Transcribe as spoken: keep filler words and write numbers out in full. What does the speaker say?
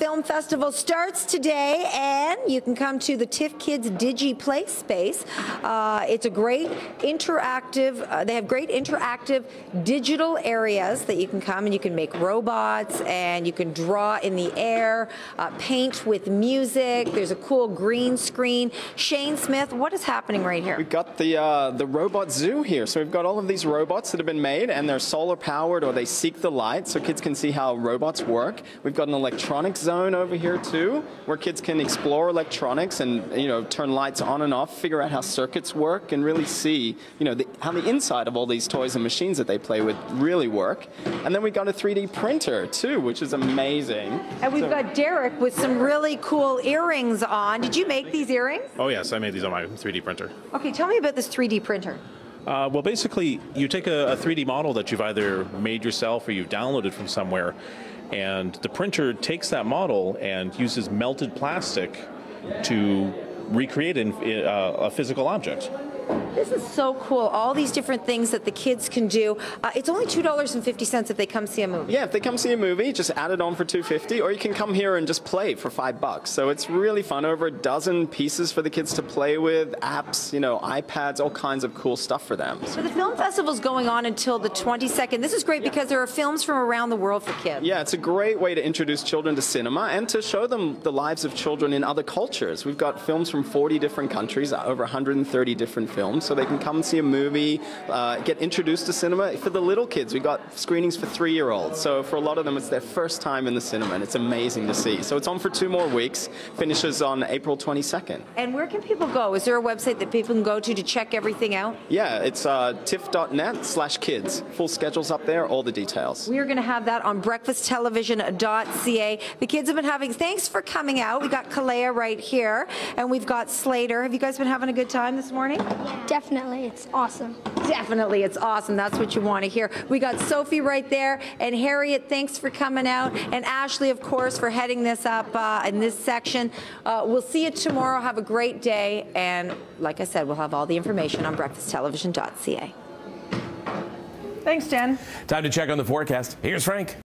Film Festival starts today, and you can come to the TIFF Kids Digi Play Space. Uh, it's a great interactive, uh, they have great interactive digital areas that you can come and you can make robots and you can draw in the air, uh, paint with music. There's a cool green screen. Shane Smith, what is happening right here? We've got the, uh, the robot zoo here. So we've got all of these robots that have been made, and they're solar powered or they seek the light, so kids can see how robots work. We've got an electronic zone over here too, where kids can explore electronics and, you know, turn lights on and off, figure out how circuits work, and really see, you know, the, how the inside of all these toys and machines that they play with really work. And then we got a three D printer too, which is amazing. And we've so, got Derek with some really cool earrings on. Did you make these earrings? Oh yes, I made these on my three D printer. Okay, tell me about this three D printer. Uh, well, basically, you take a, a three D model that you've either made yourself or you've downloaded from somewhere, and the printer takes that model and uses melted plastic to recreate in, uh, a physical object. This is so cool, all these different things that the kids can do. Uh, it's only two dollars and fifty cents if they come see a movie. Yeah, if they come see a movie, just add it on for two dollars and fifty cents, or you can come here and just play for five bucks. So it's really fun, over a dozen pieces for the kids to play with, apps, you know, iPads, all kinds of cool stuff for them. So the film festival's going on until the twenty-second. This is great because there are films from around the world for kids. Yeah, it's a great way to introduce children to cinema and to show them the lives of children in other cultures. We've got films from forty different countries, over one hundred thirty different films. So they can come and see a movie, uh, get introduced to cinema. For the little kids, we got screenings for three-year-olds. So for a lot of them, it's their first time in the cinema, and it's amazing to see. So it's on for two more weeks, finishes on April twenty-second. And where can people go? Is there a website that people can go to to check everything out? Yeah, it's uh, tiff dot net slash kids. Full schedule's up there, all the details. We are going to have that on breakfast television dot c a. The kids have been having, thanks for coming out. We got Kalea right here, and we've got Slater. Have you guys been having a good time this morning? Definitely, it's awesome. Definitely, it's awesome. That's what you want to hear. We got Sophie right there, and Harriet, thanks for coming out, and Ashley, of course, for heading this up uh, in this section. Uh, we'll see you tomorrow. Have a great day, and like I said, we'll have all the information on breakfast television dot c a. Thanks, Jen. Time to check on the forecast. Here's Frank.